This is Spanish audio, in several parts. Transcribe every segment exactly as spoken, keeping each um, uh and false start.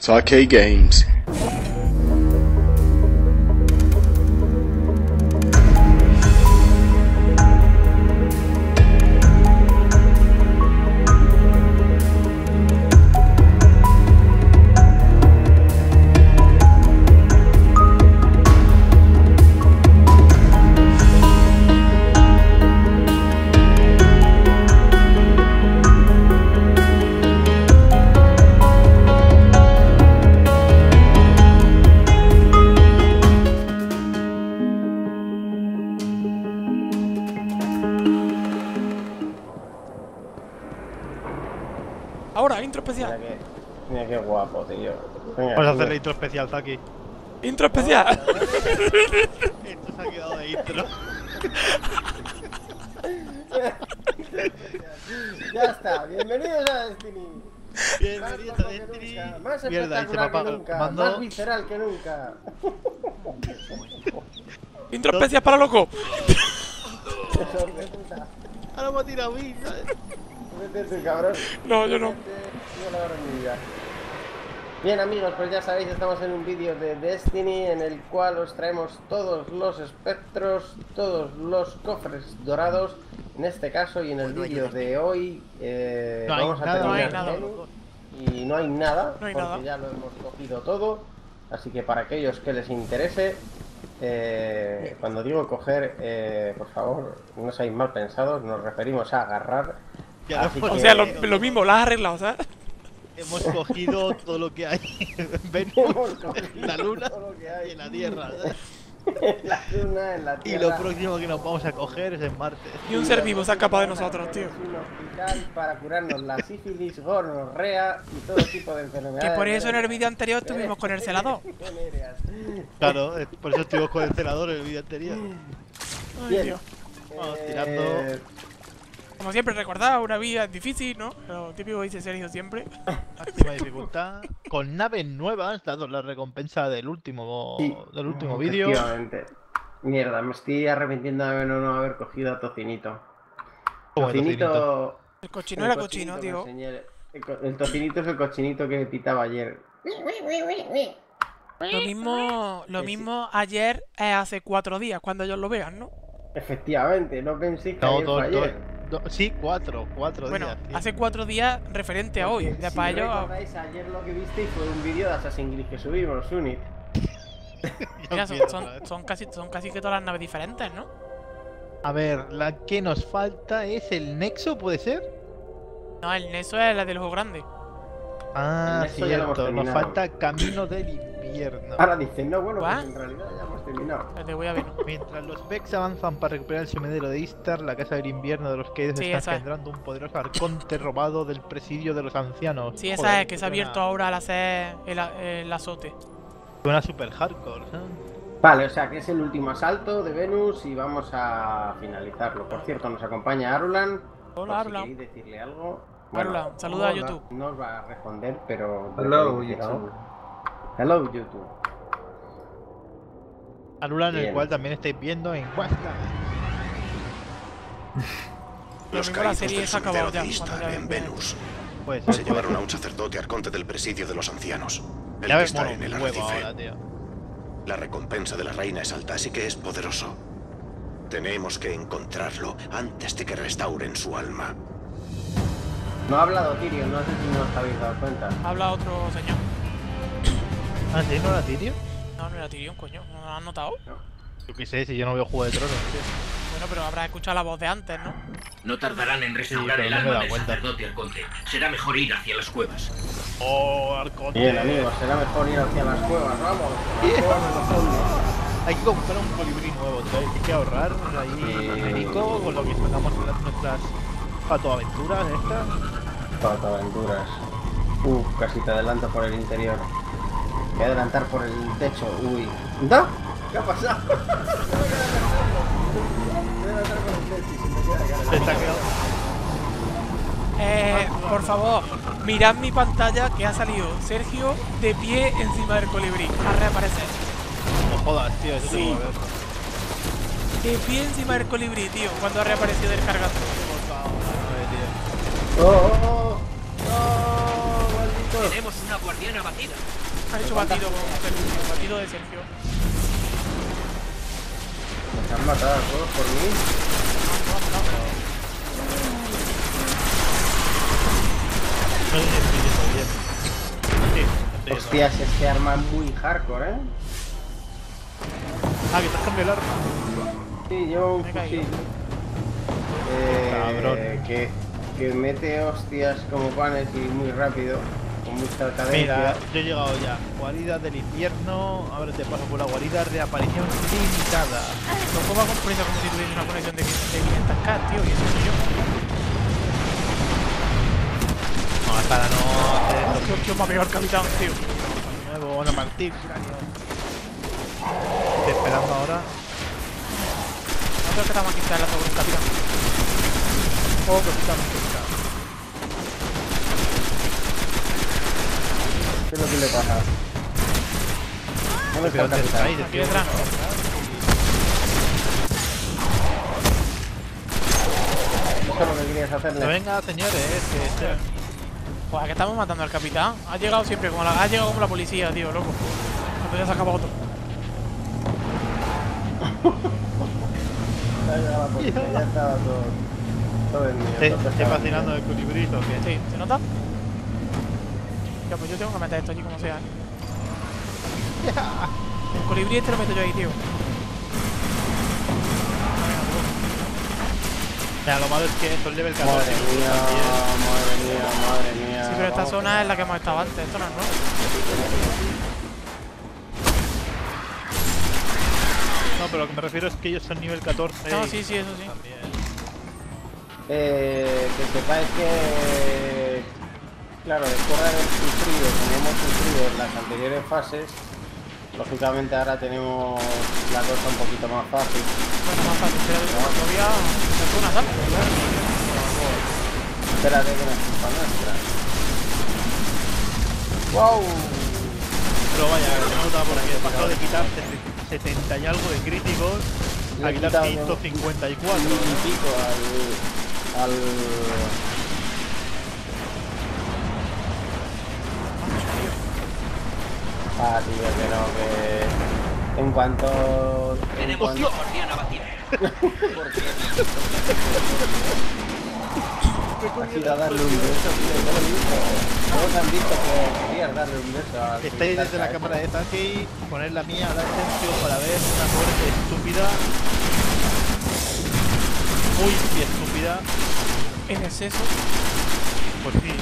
Zhakey Games. Ahora, intro especial. Mira que, mira que guapo, tío. Venga, vamos a hacerle intro especial, Zhakey. ¡Intro especial! Esto se ha quedado de intro. Ya está, bienvenidos a Destiny. Bienvenidos a Destiny. Más espectacular que nunca, más visceral que nunca. ¡Intro especial para loco! Ahora me ha tirado a mí, ¿sabes? Métete, cabrón. No, yo no. Bien, amigos, pues ya sabéis, estamos en un vídeo de Destiny en el cual os traemos todos los espectros, todos los cofres dorados. En este caso y en el vídeo de hoy eh, no vamos a terminar nada, el menú y no hay nada, no hay porque nada. Ya lo hemos cogido todo. Así que para aquellos que les interese, eh, cuando digo coger, eh, por favor, no seáis mal pensados, nos referimos a agarrar. Así o que... sea, lo, lo mismo, las has arreglado, ¿sabes? Hemos cogido todo lo que hay en Venus, en la luna y en la tierra, ¿sabes? En la luna, en la tierra. Y lo próximo que nos vamos a coger es en Marte. Y un ser vivo se ha escapado de nosotros, tío. Un hospital para curarnos la sífilis, gonorrea y todo tipo de enfermedades. Que por eso en el vídeo anterior estuvimos con el celador. Claro, por eso estuvimos con el celador en el vídeo anterior. Ay, bien. Dios. Vamos tirando... Eh... Como siempre, recordad, una vida es difícil, ¿no? Lo típico dice Sergio siempre. Máxima dificultad. Con naves nuevas, dando la recompensa del último, sí, del último vídeo. Mierda, me estoy arrepintiendo de no haber cogido a Tocinito. Tocinito... El cochino el era cochino, cochino tío. El, el Tocinito es el cochinito que pitaba ayer. Lo mismo, lo mismo ayer eh, hace cuatro días, cuando ellos lo vean, ¿no? Efectivamente, no pensé que no, ayer todo, fue ayer. Todo. No, sí, cuatro, cuatro bueno, días. Bueno, hace cuatro días referente a hoy. De si para ello... recordáis, ayer lo que visteis fue un vídeo de Assassin's Creed que subimos, Unity. Mira, son, son, son, casi, son casi que todas las naves diferentes, ¿no? A ver, la que nos falta es el Nexo, ¿puede ser? No, el Nexo es la del juego grande. Ah, cierto, nos falta Camino del Invierno. Ahora dicen, no, bueno, pues en realidad ya hemos terminado. Te voy a ver. Mientras los Vex avanzan para recuperar el sumidero de Istar, la casa del invierno de los que sí, está engendrando es. un poderoso arconte robado del presidio de los ancianos. Sí, esa Joder, es, que se ha abierto una... ahora al hacer el, el azote. Suena super hardcore, ¿eh? Vale, o sea que es el último asalto de Venus y vamos a finalizarlo. Por cierto, nos acompaña Arulan. Hola, Arulan. Si queréis decirle algo... Bueno, hola, saluda a YouTube. No os va a responder, pero... Hello, YouTube. Hello, YouTube. Arulan, el cual también estáis viendo en Cuesta. Los caídos del sendero de Istar en Venus. Pues, se llevaron a un sacerdote arconte del presidio de los ancianos. El que está en el arrecife. La recompensa de la reina es alta, así que es poderoso. Tenemos que encontrarlo antes de que restauren su alma. No ha hablado Tyrion, no sé si no os habéis dado cuenta. Habla otro señor. ¿Ah, sí? ¿No era Tyrion? No, no era Tyrion, coño. ¿No lo has notado? No. Yo qué sé, si yo no veo Juego de Tronos. ¿Sí? Bueno, pero habrás escuchado la voz de antes, ¿no? No tardarán en restaurar sí, el alma no del cuenta. sacerdote Arconte. Será mejor ir hacia las cuevas. Oh, Arconte. Bien, amigos, será mejor ir hacia las cuevas, vamos. Las cuevas Hay que comprar un colibrí nuevo, ¿sabes? Hay que ahorrar ahí rico con lo que sacamos en las nuestras patoaventuras estas. Patoaventuras. Uh, casi te adelanto por el interior. Voy a adelantar por el techo. Uy. ¿No? ¿Qué ha pasado? Voy a adelantar por el techo y se me queda cara. Se está quedando. Eh, por favor, mirad mi pantalla que ha salido Sergio de pie encima del colibrí. A reaparecer. No jodas, tío, eso sí. Te de pie encima del colibrí, tío, cuando ha reaparecido del cargador. Oh, oh, oh. Oh, maldito. Tenemos una guardia Tiene una batida. Ha hecho batido, con batido de Sergio. Se han matado a todos por mí. Hostias, este arma es muy hardcore, ¿eh? Ah, que te has cambiado el arma. Sí, llevo un fusil. Eh, que, que mete hostias como panes y muy rápido, con mucha cadencia. Mira, yo he llegado ya. Guarida del infierno, ahora te paso por la guarida de aparición limitada. Lo va con prisa como si tuviese una conexión de quinientos k, tío, y eso soy yo. No, hasta la no... Tío, tío, más peor capitán, tío. De nuevo, bueno, Martín. Te esperando ahora. No creo que estamos aquí en la sobre un capitán. Oh, capitán, capitán. ¿Qué es lo que le pasa? ¿Dónde está el capitán? Aquí detrás. Eso es lo que querías hacerle. No venga, señores, que este... Pues aquí estamos matando al capitán. Ha llegado siempre como la... Ha llegado como la policía, tío, loco. Cuando ya se acaba otro. Ya estaba todo, todo el mío. Te, todo te fascinando el colibrito, ¿qué? Sí, ¿se nota? Ya, pues yo tengo que meter esto allí como sea. El colibrí este lo meto yo ahí, tío. Mira, lo malo es que esto es level catorce. Madre mía, madre mía, madre mía. Sí, pero esta Vamos zona es la que hemos estado antes, esto no es nuevo. No, pero lo que me refiero es que ellos son nivel catorce. No, sí, sí, eso sí. También. Eh, que sepáis que... Claro, después de haber sufrido, tenemos sufrido en las anteriores fases. Lógicamente ahora tenemos la cosa un poquito más fácil. Bueno, más fácil, pero todavía... ¿Es una sala? Espérate que no es culpa nuestra. ¡Wow! Pero vaya, que me notaba por aquí, he pasado de quitarte setenta y algo de críticos a quitar ciento cincuenta y cuatro y pico al... al... Ah, tío, que no, que... En cuanto... Tenemos cuanto... por día una batida. Has ido a darle un beso, tío. Todos han visto que querías darle un beso a... Estáis desde la cámara de Zhakey, poner la mía a dar Sergio para ver una muerte estúpida. Muy estúpida. ¿En exceso? Pues sí.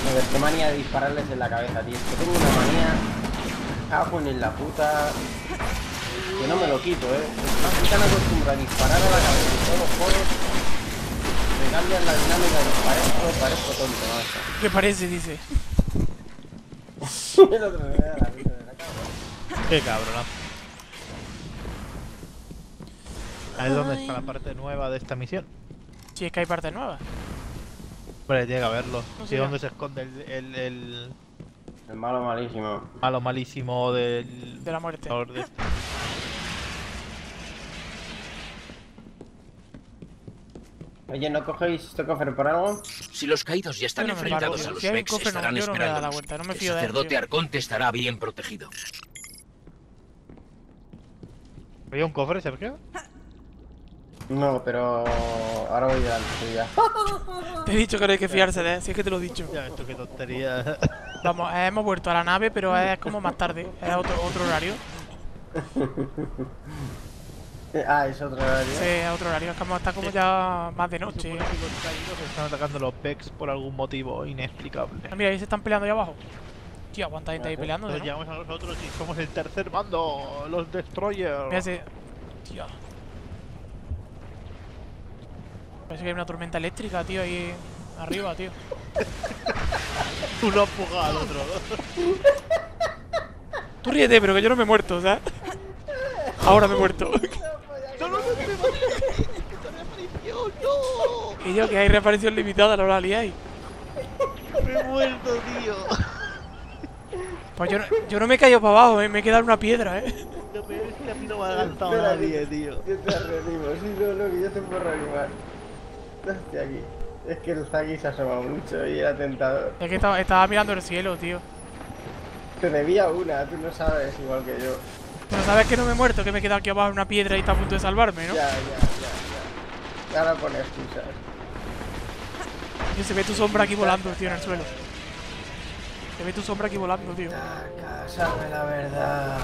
A ver, qué manía de dispararles en la cabeza, tío. Es que tengo una manía... Ajo en la puta... Que no me lo quito, eh. Están acostumbrados a disparar a la cabeza de todos los juegos. Me cambian la dinámica de los parezco, parezco tonto, ¿no? ¿Qué parece? Dice. El otro me da la risa de la cabra. Qué cabrón. ¿Sabes dónde está la parte nueva de esta misión? Sí, es que hay partes nuevas. Hombre, tiene que haberlo. No sé sí, dónde se esconde el... El, el... el malo malísimo. Malo malísimo del... De la muerte. De este. Oye, ¿no cogéis este cofre por algo? Si los caídos ya están no enfrentados a los Vex, estarán esperándonos. El sacerdote Arconte estará bien protegido. ¿Había un cofre, Sergio? No, pero... ahora voy a la... Te he dicho que no hay que fiarse de él, si es que te lo he dicho. Ya, esto qué tontería. Vamos, eh, hemos vuelto a la nave, pero es como más tarde. Es otro, otro horario. Ah, es otro horario. Sí, es otro horario. Es que está como ya más de noche. Los caídos están atacando los Vex por algún motivo inexplicable. Ah, mira, ahí se están peleando ahí abajo. Tío, aguanta gente ahí peleando. Nos llevamos a nosotros y somos el tercer bando, los Destroyers. Mira ese. Tío. Parece que hay una tormenta eléctrica, tío, ahí arriba, tío. Uno empuja al otro. Tú ríete, pero que yo no me he muerto, ¿sabes? Ahora me he muerto. Y yo que hay reaparición limitada, no la liáis. Me he muerto, tío. Pues yo no, yo no me he caído para abajo, eh. Me he quedado en una piedra, eh. Lo peor es que a mí no me ha adelantado nadie, tío. Yo te reanimo, si no, no, que yo te puedo reanimar. Hostia, aquí. Es que el Zhakey se asomaba mucho y era tentador. Es que estaba, estaba mirando el cielo, tío. Te debía una, tú no sabes, igual que yo. Pero sabes que no me he muerto, que me he quedado aquí abajo en una piedra y está a punto de salvarme, ¿no? Ya, ya, ya, ya. Ahora pon excusas. Tío, se ve tu sombra aquí volando, tío, en el suelo. Se ve tu sombra aquí volando, tío. Sabe la verdad.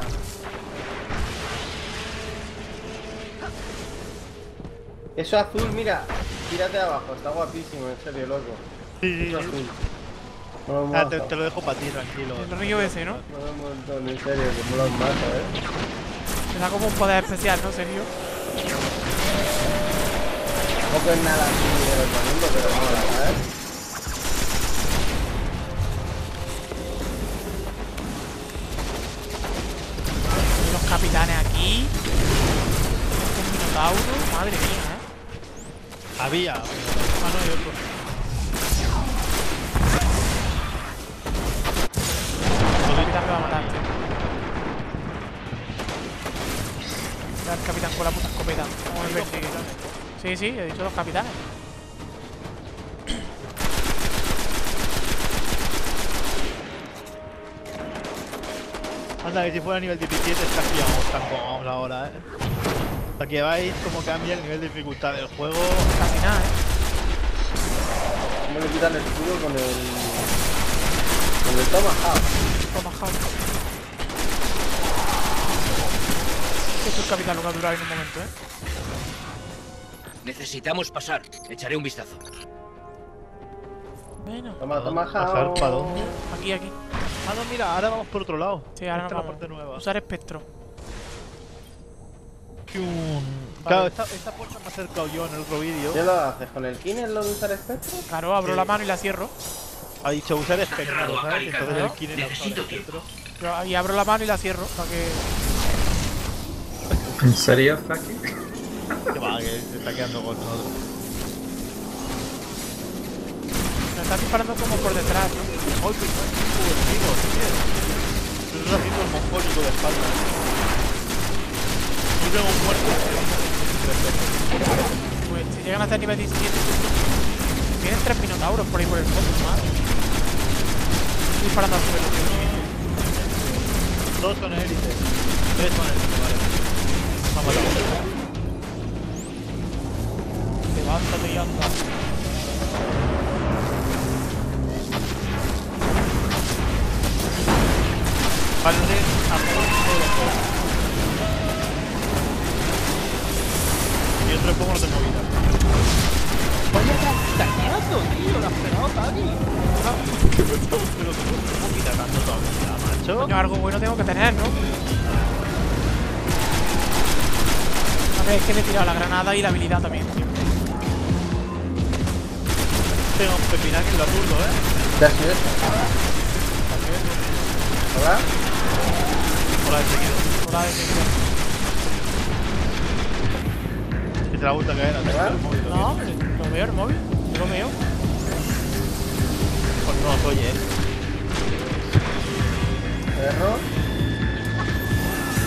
Eso azul, mira. Tírate abajo, está guapísimo, en serio, loco. Sí, sí, sí. No, ah, te, te lo dejo para ti, tranquilo. El río ese, ¿no? No, un montón, en serio, que mola un mazo, eh. Te da como un poder especial, ¿no, serio? Tampoco es nada así de otro mundo, pero mola, ¿sabes? Los capitanes aquí. Un minotauro, madre mía, ¿eh? Había. Ah, no, hay otro. Me va a matar, tío. Era el capitán con la puta escopeta. Como el verde, sí, sí, he dicho los capitanes. Anda, que si fuera nivel diecisiete casi vamos tan como vamos ahora, eh. Para que veáis cómo cambia el nivel de dificultad del juego. Casi nada, eh. No le quitan el escudo con el... con el Tomahawk. Tomahawk. Esto es capital lo que ha durado en un momento, eh. Necesitamos pasar. Echaré un vistazo. Bueno. Toma, Tomahawk. Aquí, aquí. Ah, no, mira, ahora vamos por otro lado. Sí, ahora esta nos vamos. La parte nueva. Usar espectro. Vale. Claro, esta, esta puerta me ha acercado yo en el otro vídeo. ¿Qué lo haces? ¿Con el Kinect lo de usar espectro? Claro, abro sí. La mano y la cierro. Ha dicho usar espectro, ¿sabes? Entonces el Kinect la usa el espectro. Pero ahí abro la mano y la cierro, para que... ¿En serio, Zhakey? Que va, que se está quedando con nosotros. Nos está disparando como por detrás, ¿no? ¡Ay, que está aquí cubierto, tío! Es un ratito mongólico de espalda. Yo tengo un muerto. Pues si llegan hasta el nivel diecisiete... Vienen tres minotauros por ahí por el fondo, madre. Disparando al suelo. Dos son élites. Tres son élites, vale. Vamos a la levántate y anda. Vale, a todos. Y otro es como los de movida. Vaya castañazo, tío, lo has pegado, Tani. Pero ¿cómo quita tanto tu vida, macho? Yo algo bueno tengo que tener, ¿no? A ver, es que me he tirado la granada y la habilidad también, tío. Tengo un pepinac en la turbo, ¿eh? ¿Te has sido eso? ¿Hola? Hola, Ezequiel. Hola, Ezequiel. ¿Qué te la gusta que era? No, hombre, lo veo el móvil. Yo lo veo. No, oye, eh. Error.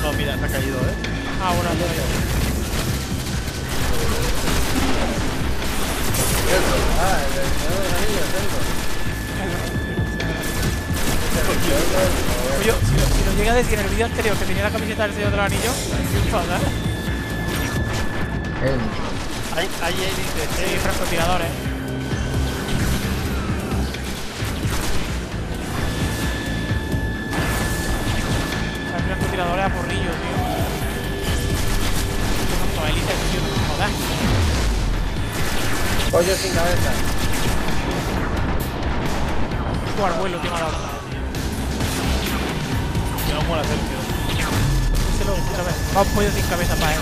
No, mira, se ha caído, eh. Ah, bueno, ya veo. Ah, el señor de anillo, tengo. Oye, si nos llega a decir en el vídeo anterior que tenía la camiseta del señor del anillo, es fatal. Hay, hay élites, sí, francotiradores. Tiradores a porrillo, tío. Tanto élite, tío, no jodas. Pollo sin cabeza. Tu arbuelo, tío, mala hora. Que no mola hacer, tío. Va un pollo sin cabeza para él.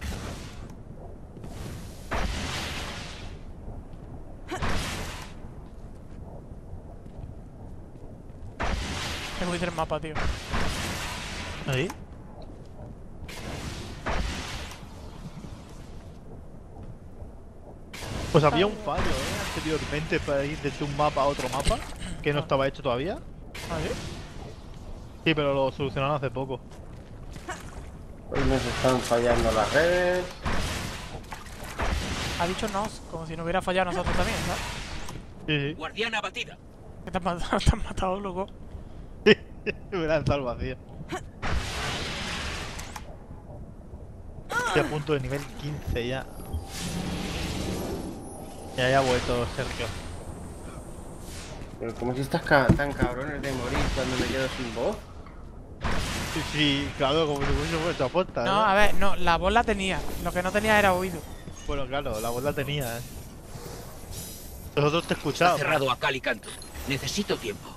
Tengo que ir al mapa, tío. ¿Ahí? Pues había un fallo, ¿eh? Anteriormente para ir desde un mapa a otro mapa, que no estaba hecho todavía. ¿Ah, sí? Sí, pero lo solucionaron hace poco. Hoy nos están fallando las redes. Ha dicho nos, como si no hubiera fallado a nosotros también, ¿sabes? Sí, sí. Guardiana abatida. ¿Te has matado, te has matado, loco? Sí, me lanzó al vacío. Estoy a punto de nivel quince ya. Ya, ya ha vuelto, Sergio. Pero como si estás ca tan cabrones de morir cuando me quedo sin voz. Sí, sí, claro, como si hubiese vuelto a posta. No, ¿eh? A ver, no, la voz la tenía. Lo que no tenía era oído. Bueno, claro, la voz la tenía, eh. Nosotros te escuchamos. Está cerrado a cal y canto. Necesito tiempo.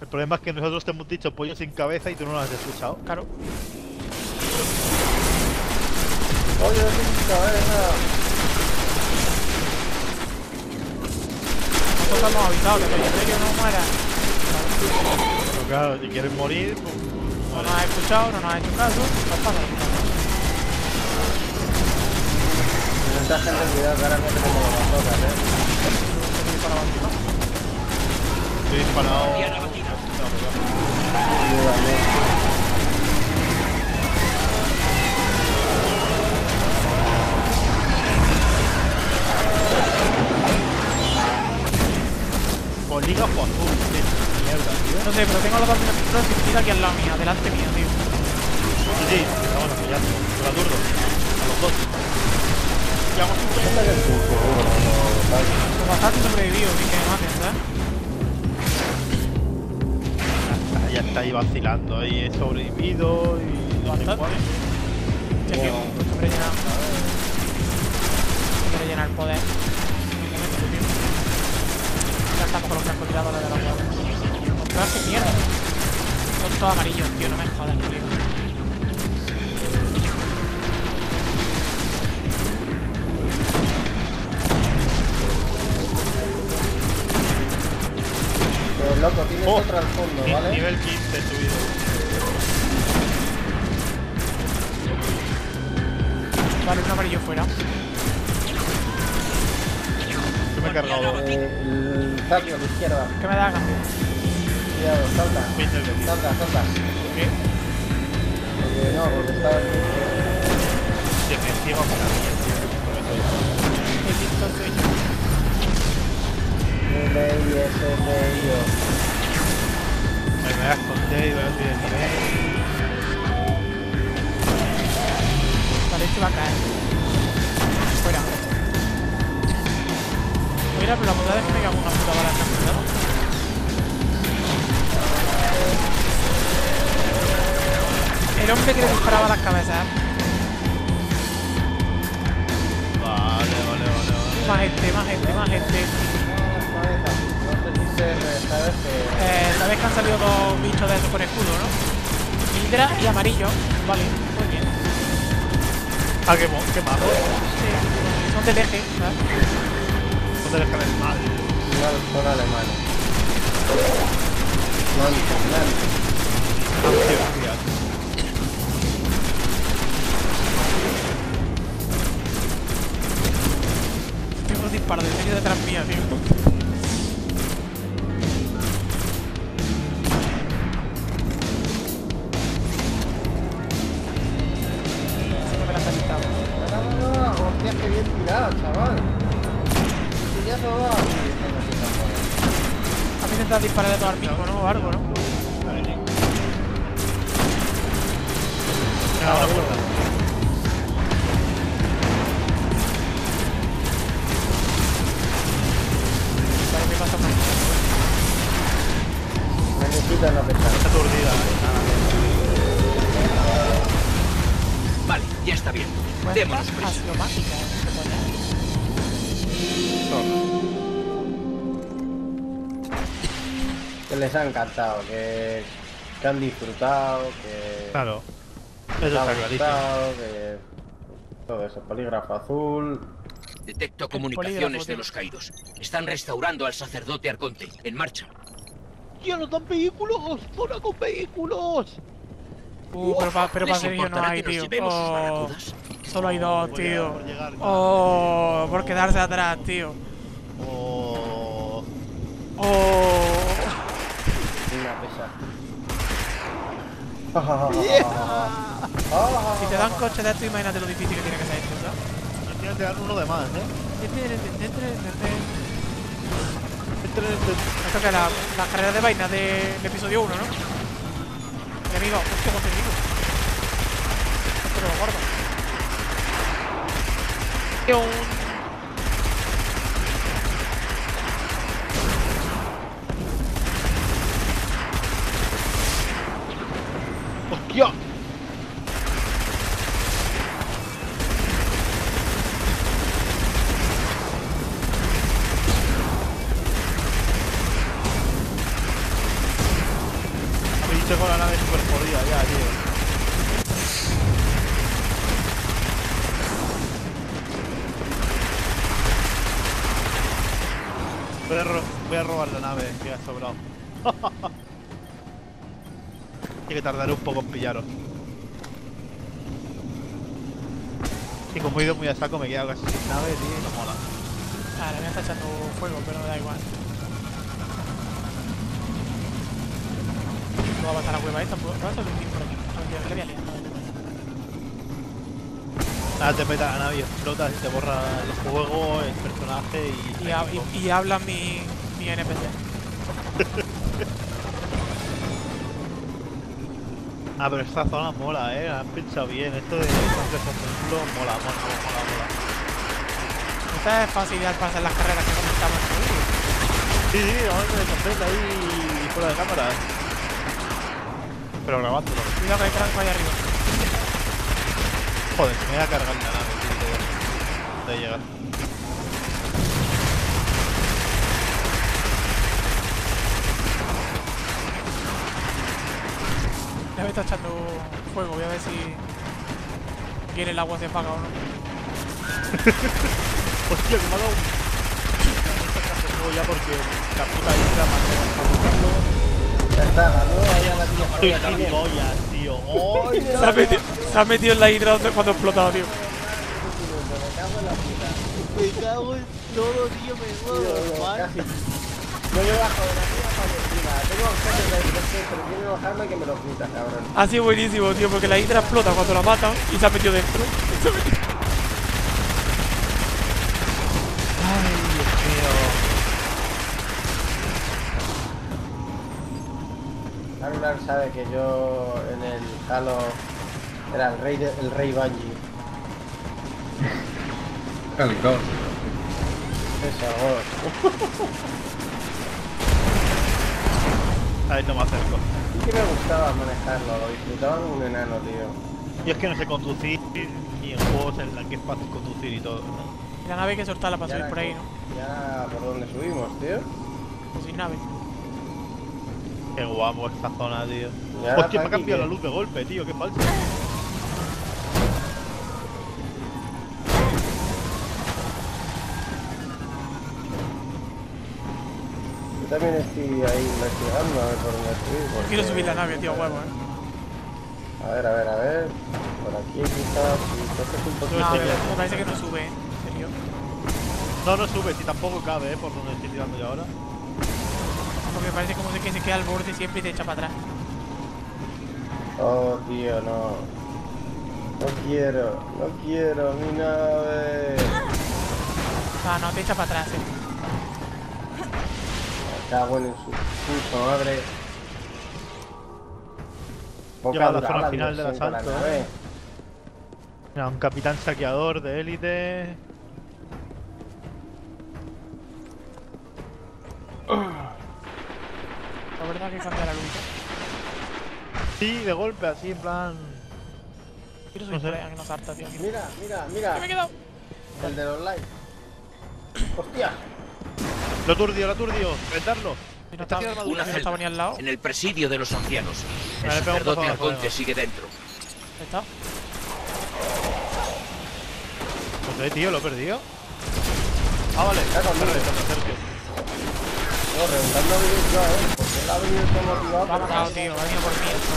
El problema es que nosotros te hemos dicho pollo sin cabeza y tú no lo has escuchado. Claro. Pollo sin cabeza. Nosotros hemos avisado que el que no muera. Pero claro, si quieres morir, pues... No nos has escuchado, no nos has hecho caso, no pasa nada. Esta gente, cuidado, que ahora no tenemos las cosas, eh. Estoy disparado. Estoy disparado. Liga por azul, de mierda, tío. No sé, pero tengo la parte de la pistola aquí al lado mía, delante mía, tío. Sí, sí, vamos a pillar, con la turno. A los dos. Y hago cinco puntos del turno. Pues bastante sobrevivido, ni que me maten, ¿sabes? Ya está ahí vacilando, ahí he sobrevivido y... Bastante. Che, que me rellena. Me rellena el poder. Estamos con los francotiradores de la hueá. Ostras, qué mierda. Son todos amarillos, tío, no me jodas, tío. Pero loco, tienes oh, otro al fondo, ¿vale? Nivel quince subido. Vale, un amarillo fuera. Me he cargado. El Zaki a la izquierda. ¿Qué me da cambio? Cuidado, salta. Salta, salta. ¿Por qué? Porque no, porque está... Se me ciego con la mierda. Qué listo soy yo. Me leí, eso me leí. Me voy a esconder y voy a decir el nivel. Parece que va a caer. Fuera. Mira, pero la puta es que me cago una puta bala en la puta, ¿no? El hombre que le disparaba las cabezas. Vale, vale, vale, vale. Más este, más este, más este. No sé si sabes que... Eh, sabes que han salido dos bichos de esos con escudo, ¿no? Hidra y amarillo. Vale, muy bien. Ah, qué, qué malo. Sí, son del eje, ¿sabes? No te dejan el mal. Claro, son alemanes. Manto, manto. Tengo un disparo de serio detrás mía, tío. Se me la has quitado. No, no, no, hostia, que bien tirado, chaval. A mí me está disparando todo al mismo, ¿no? O algo, ¿no? Vale, Nick. Me ha dado la puerta. Vale, me pasa una. Me necesita la pestaña. Está aturdida. Vale, ya está bien. Démonos prisa. Ha sido mágica, ¿eh? Que les ha encantado, que, que han disfrutado, que... Claro, eso está clarísimo. Que... Todo eso, polígrafo azul... Detecto comunicaciones de los caídos. Están restaurando al sacerdote Arconte. En marcha. ¡Hostia, nos dan vehículos! ¡Zona con vehículos! Uh, pero para pero pa Sergio no hay, tío. Oh, solo hay dos, oh, tío. Por llegar, oh, por quedarse atrás, tío. Oh. Oh. Mira, pesa. Yeah. Si te dan coche de esto, imagínate lo difícil que tiene que ser esto, ¿sabes? Al final te dan uno de más, ¿eh? Esto que es la, la carrera de vaina del de episodio uno, ¿no? Amigo, hostia, contigo. Esto lo guardo. ¡Hostia! Me hice con la nave super jodida ya, tío. Voy a, ro voy a robar la nave, que ha sobrado. Hay que tardar un poco en pillaros. Y como he ido muy a saco, me he quedado casi sin nave, tío, y no mola. Ah, la mía está echando fuego, pero da igual. No va a pasar la hueva esta, por eso lo por aquí. Le voy a liar. Nada, te peta la nave, explota, te borra el juego, el personaje y... Y, ha, y, y habla mi, mi N P C. Ah, pero esta zona mola, eh. La han pensado bien. Esto de... de ejemplo, mola, mola, mola, mola. Esta es facilidad para hacer las carreras que comentamos. Sí, sí, vamos a ver completa ahí fuera de cámara. Pero grabándolo. Cuidado que hay tranco ahí arriba. Joder, se me voy a cargar la nave, tío, de, de llegar. Ya me está echando fuego, voy a ver si quiere el agua se apaga o no. Hostia, que me ha dado un... ya porque la puta isla me ha dado. Ya está, ganó, ya tío. Se ha metido en la hidra cuando ha explotado, tío. Me cago en todo, tío, me muevo, mal. No le bajo de la tira para encima. Tengo objetos de destrucción, pero quiero bajarme que me lo quitas, cabrón. Ha sido buenísimo, tío, porque la hidra explota cuando la matan y se ha metido dentro. Arulan sabe que yo en el Halo era el rey, de, el rey Bungie. Calicón. Qué sabor. Ahí no me acerco. Y que me gustaba manejarlo, lo disfrutaba como un enano, tío. Yo es que no sé conducir y en juegos en los que es fácil conducir y todo, ¿no? La nave hay que soltarla para subir por ahí, ¿no? Ya, ¿por dónde subimos, tío? Pues sin nave. Qué guapo esta zona, tío. Hostia, me ha cambiado la luz de golpe, tío, qué falso. Yo también estoy ahí investigando a ver por dónde estoy. Porque... quiero subir la nave, tío, huevo, eh. A ver, a ver, a ver. Por aquí quizás. Si no, me parece que no sube, eh. ¿En serio? No, no sube, si tampoco cabe, eh, por donde estoy tirando yo ahora. Porque parece como que se queda al borde siempre y te echa para atrás. Oh, tío, no. No quiero, no quiero, mi nave. No, no, te echa para atrás, eh. Está bueno en su puto madre. Boca a la zona final del asalto, eh. Mira, un capitán saqueador de élite. La verdad que cambia la luz. Sí, de golpe, así en plan. Quiero subir por ahí, que no salta, tío. Mira, mira, mira. ¿Qué me he quedado? El del online. ¡Hostia! Lo turdio, lo turdio. Retarlo. No está estaba ni al lado. En el presidio de los ancianos. El sacerdote Arconte sigue dentro. ¿Está? Pues tío, lo he perdido. Ah, vale. Está con Sergio. No, reventando a mi luz, ¿eh? Me ha matado, tío. Ha venido por mí solo.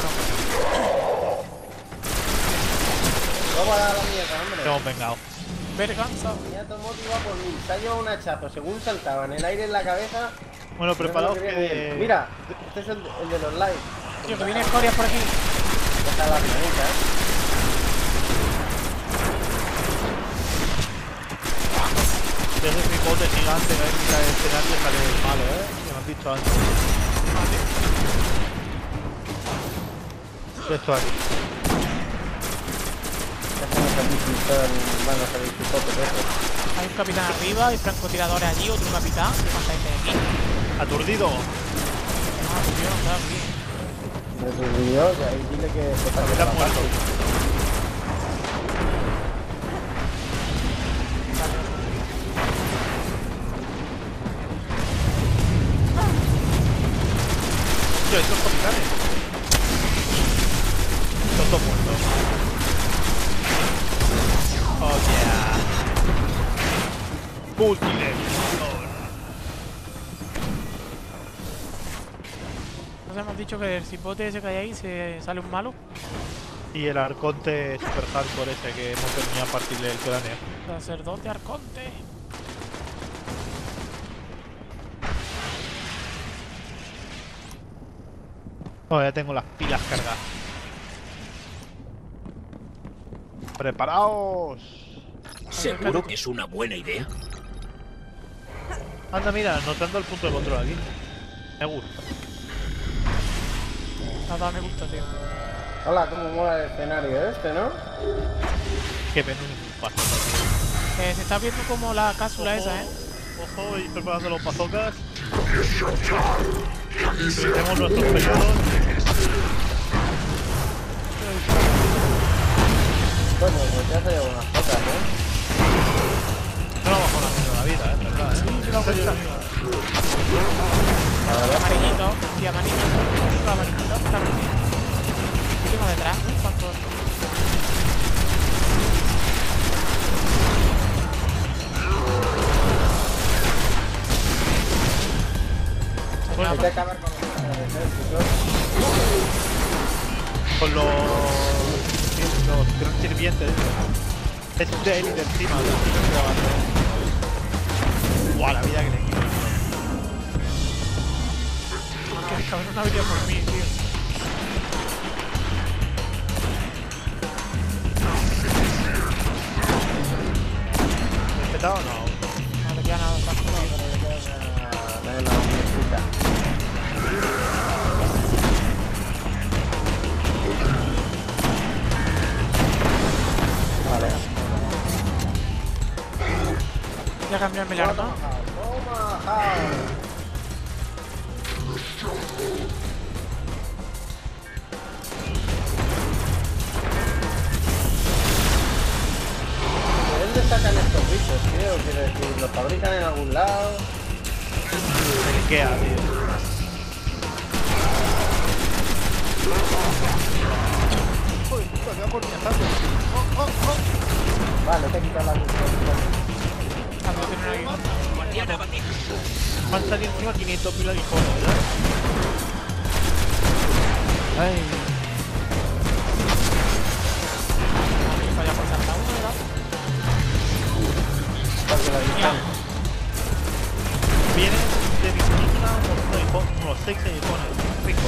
Vamos a dar la mierda, hombre. Tengo pegado. Verganza. Me ha motivado por mí. Se ha llevado un hachazo. Según saltaba en el aire en la cabeza. Bueno, preparados que de... Mira, este es el de, el de los likes. Tío, que viene escorias por aquí. Está la pianita, eh. Ese picote gigante que hay en mitad del escenario sale del malo, eh. Que me han dicho antes. Vale. Esto aquí. Hay un capitán arriba, hay francotiradores allí, otro capitán. ¿Qué pasa este de aquí? Aturdido. Ah, aturdido no está aquí. Me aturdió, que ahí dile que se está quedando muerto. Estos capitanes son dos muertos. Oh yeah. Útiles. Nos hemos dicho que el cipote ese que hay ahí se sale un malo. Y el arconte super hardcore ese que hemos terminado a partir del cráneo. Sacerdote arconte. No, ya tengo las pilas cargadas. ¡Preparaos! ¿Seguro que es una buena idea? Anda, mira, notando el punto de control aquí. Me gusta. Nada, me gusta, tío. Hola, cómo mola el escenario este, ¿no? Qué menudo. Eh, se está viendo como la cápsula ojo, esa, ¿eh? Ojo, y preparando los bazocas. Tenemos nuestros pecados. Bueno, pues ya se lleva unas pocas, ¿eh? No lo bajo la vida, ¿eh? Verdad, ¿eh? Sí, sí, lo sí, la amarillito, sí, amarillito. Amarillito, amarillito, amarillito. Último detrás, ¿cuánto? Bueno, hay que acabar con los... Con los... Los gran sirvientes. Es un de élite encima. Guau, la vida que le quito. Que el cabrón no habría por mí, tío. ¿Respetado o no? No le queda nada, está jugado, pero le queda nada. Dale la bombecita. Vale. Voy a cambiarme el arma. ¿De dónde sacan estos bichos, creo? Quiero decir, ¿los fabrican en algún lado? El Ikea, tío. Vale, te he quitado la luz. Van a salir encima quinientos mil aguijones, ¿verdad? Ay. Vaya por saltar uno, ¿verdad? Viene de visita con unos seis aguijones. Rico.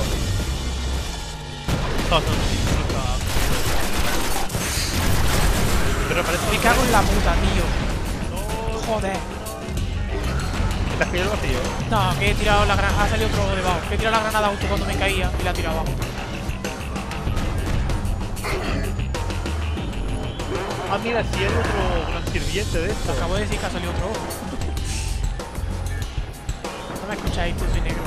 No, no. Pero parece... Me cago en la puta, tío. No, joder. ¿Te has pillado el vacío? No, que he tirado la granada. Ha salido otro debajo. Que he tirado la granada justo cuando me caía y la he tirado abajo. Ah, mira, si sí, hay otro gran sirviente de esto. Acabo de decir que ha salido otro ojo. No me escucháis, tío, soy negro.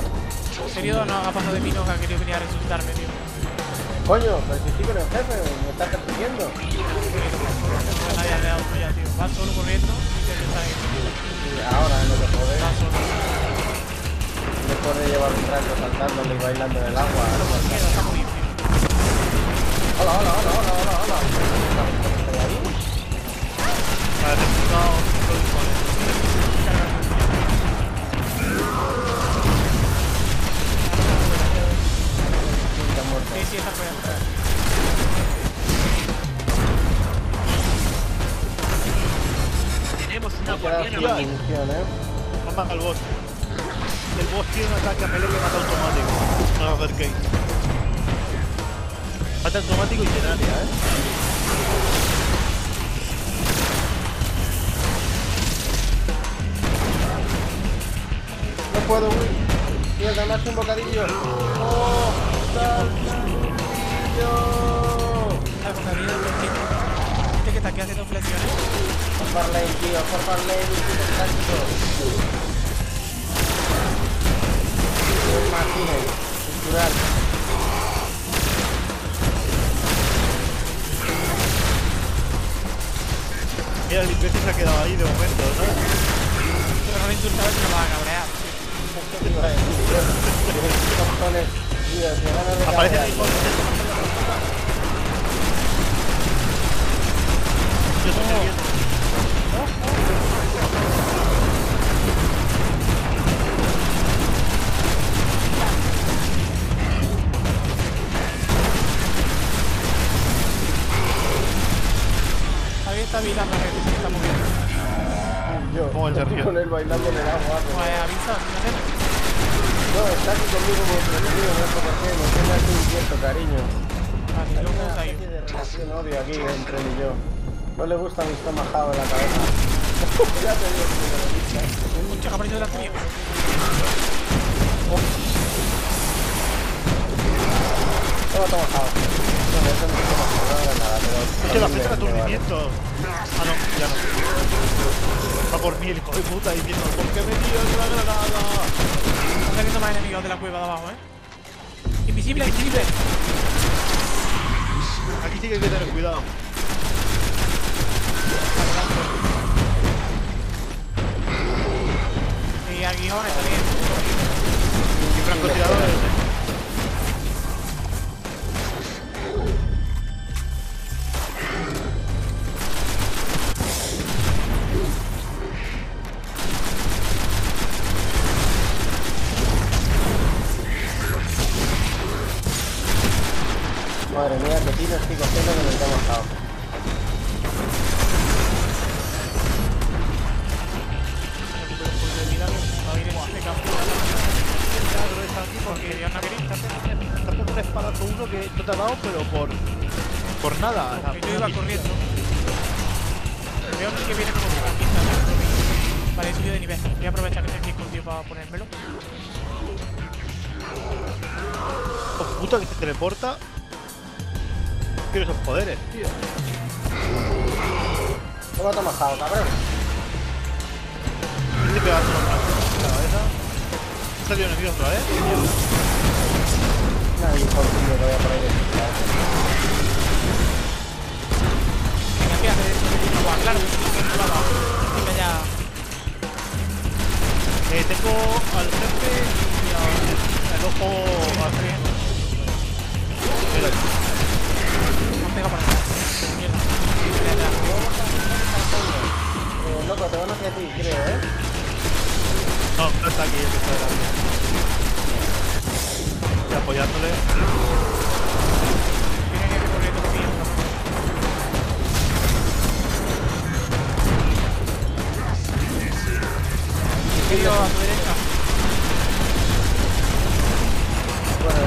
En serio, no ha pasado de mí, no, que ha querido venir a resucitarme, tío. Coño, pero si estoy con el jefe, me está persiguiendo. Nadie le ha dado ya, tío. Va solo corriendo y te está ahí. Ahora es lo que jode. Va solo. Después de llevar un rato saltándole y bailando en el agua. Hola, hola, hola, hola, hola, hola. Vale, te he escuchado todo el poder. si esta puede entrar. Tenemos una guardiana aquí. Vamos al boss. El boss tiene un ataque a melee que mata automático. No, a ver qué hay. Mata automático y tiene área, eh. No puedo, güey. Mierda, me hace un bocadillo. ¡Oh! ¡Bocadillo! El bocadillo es este que está aquí haciendo flexiones. Por lane, tío, por lane, tío, táctico. Martínez, cultural. Mira, el limpieza se ha quedado ahí de momento, ¿no? Pero no me insultaba que no va a cabrear. Aparece ahí por yo soy el viento. Ahí está bailando la gente, está muy bien. Yo, ¿cómo el río? Con él bailando en el agua. Oye, avisa, ¿no? No, está aquí conmigo como preferido, no es por qué, no tiene aquí un cierto cariño. Ah, si yo gusta ahí. Hay una relación odio aquí entre él y yo. No le gusta mi estomajado en la cabeza. Ya te digo que me lo dice. Un chaco aparecido de la tuya. Toma, toma, jao. No, eso no es estomajado, no era nada, pero... Es que lo afecta el aturdimiento. Ah, no, ya no. Va por mí el hijo de puta diciendo, ¿por qué me dio la granada? Están saliendo más enemigos de la cueva de abajo, eh. Invisible, invisible. Aquí sí que hay que tener cuidado. Y aquí ahora está bien. Y francotiradores. Madre mía, que tiro estoy cogiendo que me está mojado. Tampoco te he espadado con uno que no te ha dado, pero por... por nada. Porque yo iba corriendo. Veo que viene como franquista. Vale, he subido de nivel. Voy a aprovechar que estoy contigo para ponérmelo. Oh, puta que se teleporta. Quiero esos poderes, tío. No me ha tomado, cabrón. Este pega con los brazos en la cabeza. ¿Ha salido enemigo otra vez? Nadie por ti me voy a por ahí. Venga, ¿qué haces? Agua, claro, que estoy controlado. Venga ya. Eh, tengo al jefe y al ojo al frente. Mira. Pega para acá. Mierda. Eh, loco, te van hacia ti, creo, ¿eh? No, no está aquí, este está delante. Estoy apoyándole. Tiene que recorrer todo bien. Querido, a tu derecha. Bueno,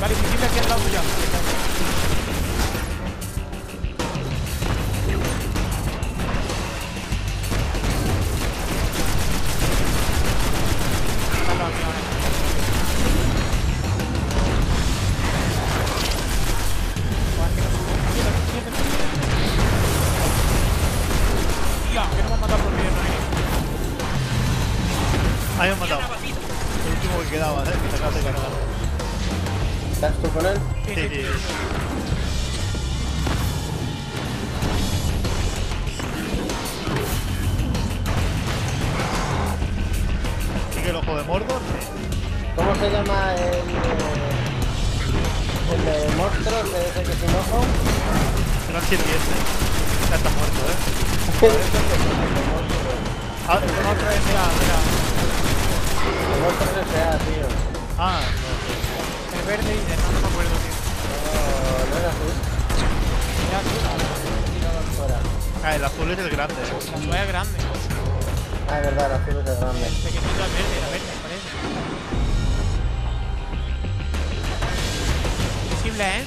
vale, invisible aquí al lado ya. Ya, que no me han matado por mí, no hay. Ahí me han matado. El último que quedaba, eh, que sacaste de cargar. ¿Estás tú con él? Sí, sí, sí. ¿Sigue el ojo de Mordor? ¿Cómo se llama el... el de monstruo? ¿El de que sin ojo? No es sirviente. Ya está muerto, ¿eh? Ah, el monstruo S A, mira. El monstruo S A, tío. Ah, no. verde y de no me acuerdo, tío. No, no era azul. Era azul, no, no, no, no. Ah, el azul es el grande. El azul es grande. Ah, es verdad, el azul es el grande. El pequeñito es verde, la verde, parece. Visible, ¿eh?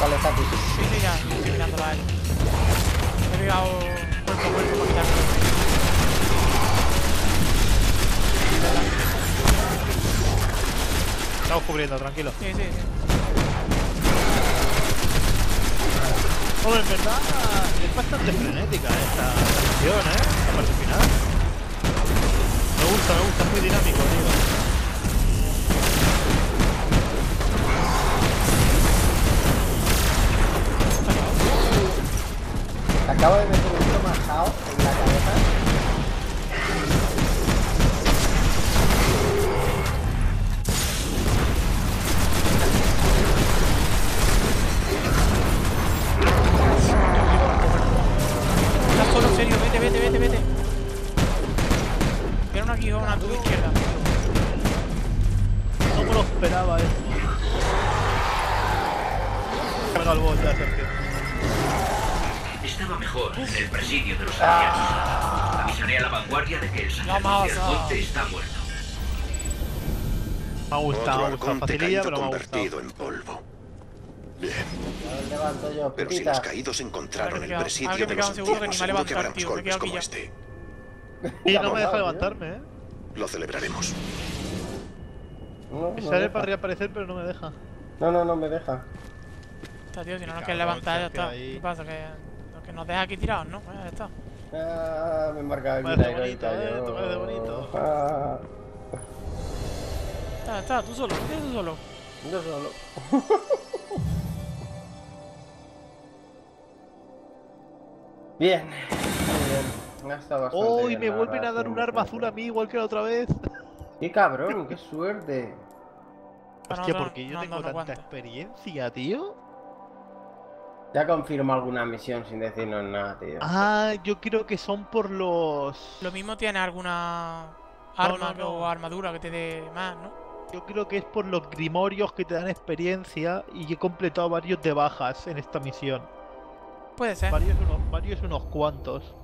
Vale, está aquí. Sí, sí, ya, estoy mirando la área. He pegado cuerpo a cuerpo por quitar. Estamos cubriendo, tranquilo. Sí, sí, sí. Hombre, en verdad es bastante frenética esta canción, ¿eh? La parte final. Me gusta, me gusta, es muy dinámico, tío. Acabo de meter un tomahawk en la cabeza. Estás solo, en serio, vete, vete, vete, vete. Tiene una guijona a tu izquierda. No me lo esperaba esto. He cargado el bot ya, Sergio. Estaba mejor en el presidio de los aliados. Ah. Avisaré a la vanguardia de que el sacerdote Arconte está muerto. Me ha gustado, me gusta facilidad, pero me ha gustado. En polvo. Bien. Levanto yo, pero si los caídos encontraron el presidio de los antiguos, seguro que habrá golpes como este. Y no me deja levantarme, ¿eh? Lo celebraremos. Pisaré para reaparecer, pero no me deja. No, no, no me deja. Está, tío, si no nos quieres levantar, ya está. ¿Qué pasa? Que... nos deja aquí tirados, ¿no? Ya está. Ah, me he marcado el bonito, eh, tú eres de bonito. Ah. Está, está, tú solo, ¿qué tú solo? Yo solo. Bien. Muy bien. Me ha estado bastante. ¡Uy! Oh, me vuelven a dar un arma azul a mí, igual que la otra vez. ¡Qué cabrón! ¡Qué suerte! Hostia, porque yo tengo tanta experiencia, tío. Ya confirmo alguna misión sin decirnos nada, tío. Ah, yo creo que son por los... Lo mismo tiene alguna arma no, no, no. o armadura que te dé más, ¿no? Yo creo que es por los grimorios que te dan experiencia y he completado varios de bajas en esta misión. Puede ser. Varios unos, varios unos cuantos.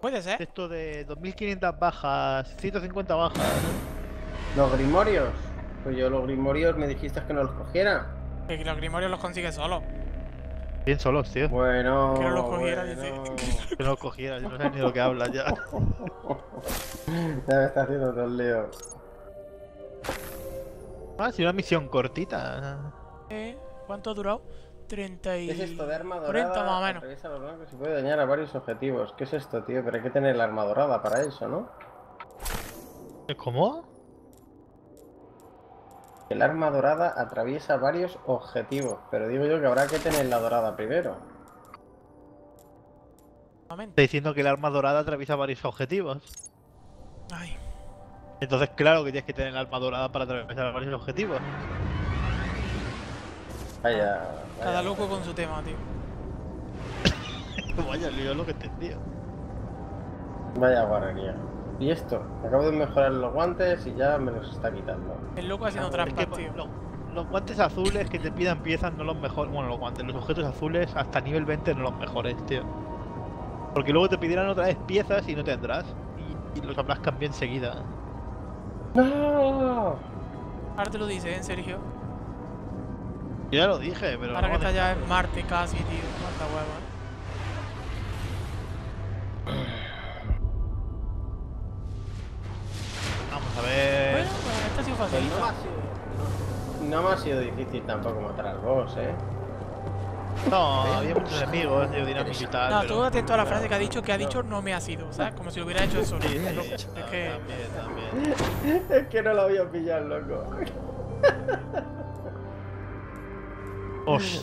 Puede ser. Esto de dos mil quinientas bajas, ciento cincuenta bajas. ¿Los grimorios? Pues yo los grimorios me dijiste que no los cogiera. Que los grimorios los consigues solo. Bien solos, tío. Bueno... Que no los cogiera, bueno. Dice... Que no los cogiera, yo no sé ni de lo que hablas ya. Ya me está haciendo todo el lío. Ah, si una misión cortita. Eh, ¿cuánto ha durado? treinta y... ¿Qué es esto de arma dorada? cuarenta más o menos. Atraviesa los blancos y puede dañar a varios objetivos. ¿Qué es esto, tío? Pero hay que tener la arma dorada para eso, ¿no? ¿Cómo? El arma dorada atraviesa varios objetivos, pero digo yo que habrá que tener la dorada primero. Está diciendo que el arma dorada atraviesa varios objetivos. Ay. Entonces claro que tienes que tener el arma dorada para atravesar varios objetivos. Vaya... vaya Cada loco vaya. Con su tema, tío. Vaya lío lo que entendí. Vaya guarrería. Y esto, acabo de mejorar los guantes y ya me los está quitando. El loco haciendo trampas, tío. Los, los guantes azules que te pidan piezas no los mejores. Bueno, los guantes, los objetos azules hasta nivel veinte no los mejores, tío. Porque luego te pedirán otra vez piezas y no tendrás. Y, y los habrás cambiado enseguida. ¡No! Ahora te lo dice, ¿eh, Sergio? Yo ya lo dije, pero... Ahora no que está ya en Marte casi, tío. Cuánta hueva, ¿eh? Vamos a ver... Bueno, bueno, esta ha sido fácil. Pues no, ha sido... no me ha sido difícil tampoco matar al boss, ¿eh? No, había muchos enemigos, tío, dinámico y tal. No, pero... tú atento a la frase que ha dicho, que ha dicho no me ha sido, ¿sabes? Como si lo hubiera hecho eso. Sí, sí, no, es que... También, también. Es que no lo voy a pillar, loco. Hostia.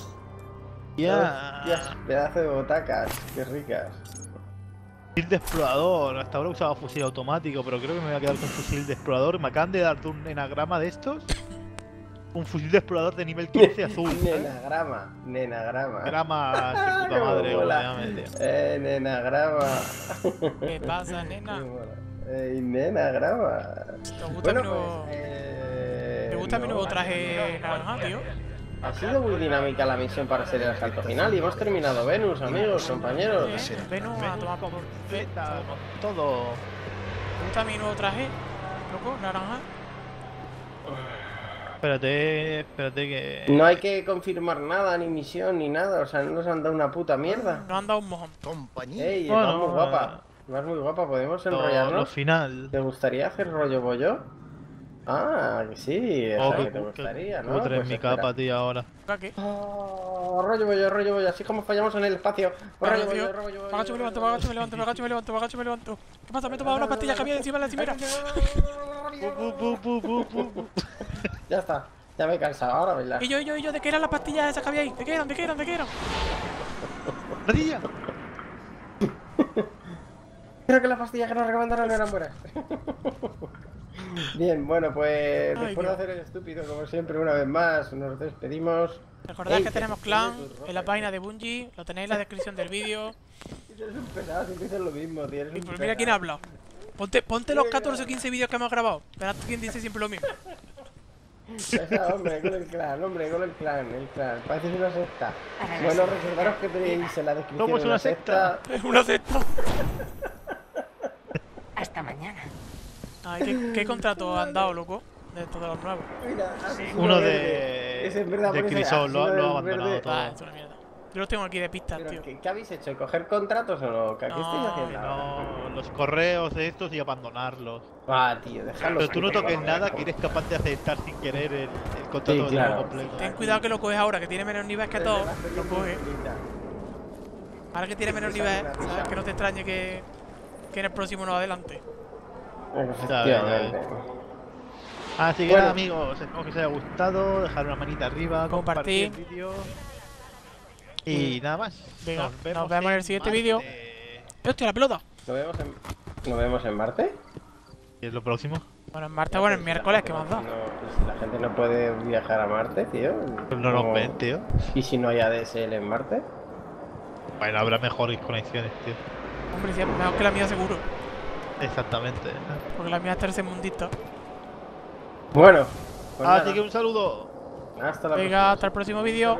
Hostias, pedazo de botacas, qué ricas. Fusil de explorador, hasta ahora usaba fusil automático, pero creo que me voy a quedar con fusil de explorador. Me acaban de dar un enagrama de estos un fusil de explorador de nivel quince azul. Nenagrama, nenagrama. Grama, qué puta madre, hola. Eh, nenagrama. ¿Qué pasa, nena? Eh, nenagrama. ¿Te gusta, bueno, pero... pues, eh... ¿Te gusta no, mi nuevo traje naranja, tío? Ha sido muy dinámica la misión para ser el asalto final y hemos terminado Venus, amigos, compañeros. ¿Eh? Sí. Venus, a tomar por Zeta, todo. ¿Te gusta mi nuevo traje, loco, naranja? Espérate, espérate que... No hay que confirmar nada, ni misión, ni nada, o sea, no nos han dado una puta mierda. No han dado un mojón. Compañía. Ey, bueno, vas muy guapa, vas muy guapa, ¿podemos enrollarnos? Lo final. ¿Te gustaría hacer rollo bollo? Ah, que sí, o oh, sea, que, que te gustaría, que, ¿no? Pues mi espera. Capa, tío, ahora. ¿Qué? Oh, rollo bollo, rollo bollo, así como fallamos en el espacio. Oh, rollo bollo, rollo bollo. Me agacho, me levanto, me agacho, me levanto, me agacho, me levanto, me agacho, me levanto. ¿Qué pasa? Me he tomado una pastilla que había encima de la cimera. Ya está, ya me he cansado ahora, ¿verdad? Y yo, y yo, y yo, ¿de qué eran las pastillas esas que había ahí? ¿De qué eran? ¿De qué eran? ¿De qué eran? ¡Ratilla! Creo que las pastillas que nos recomendaron no eran buenas. Bien, bueno, pues ay, después de hacer el estúpido, como siempre, una vez más, nos despedimos. Recordad que tenemos clan en la página de Bungie, lo tenéis en la descripción del vídeo. Eres un pelado, siempre dices lo mismo, tío. Y pues mira quién habla. Ponte, ponte los catorce o quince vídeos que hemos grabado. Verás quién dice siempre lo mismo. Esa, hombre, con el clan, hombre, con el clan, el clan. Parece una secta. Bueno, recordaros que tenéis en la descripción. No, es una secta. Es una secta. Hasta mañana. Ay, ¿qué, qué contrato han dado, loco? De todos los nuevos. Mira, sí, uno de. Es verdad, de Crisol, lo, lo ha abandonado verde. Todo. Ah, es una mierda. Yo los tengo aquí de pistas, tío. ¿Qué, ¿Qué habéis hecho? ¿Coger contratos o no? ¿Qué no, estáis haciendo? No, los correos de estos y abandonarlos. Ah, tío, déjalo. Pero tú no toques nada, que eres capaz de aceptar sin querer el, el contrato sí, claro, de nuevo completo. Ten cuidado que lo coges ahora, que tiene menos niveles que todos. Lo coges. Ahora que tiene menos niveles, ¿sabes? Que no te extrañe que, que en el próximo no adelante. Así que bueno, nada, amigos, espero que os haya gustado, dejar una manita arriba, compartir, compartir el vídeo y nada más. Venga, nos vemos, nos vemos en el siguiente vídeo. ¡Hostia, la pelota! ¿Nos vemos en, ¿nos vemos en Marte? ¿Y es lo próximo? Bueno, en Marte, bueno, el miércoles, ¿qué más da? No, pues la gente no puede viajar a Marte, tío. Pues no nos ven, tío. ¿Y si no hay A D S L en Marte? Bueno, habrá mejores conexiones, tío. Hombre, sí, mejor que la mía, seguro. Exactamente. Porque la mía es tercermundista. Bueno, pues así nada. Que un saludo. Hasta la Venga, próxima. Hasta el próximo vídeo.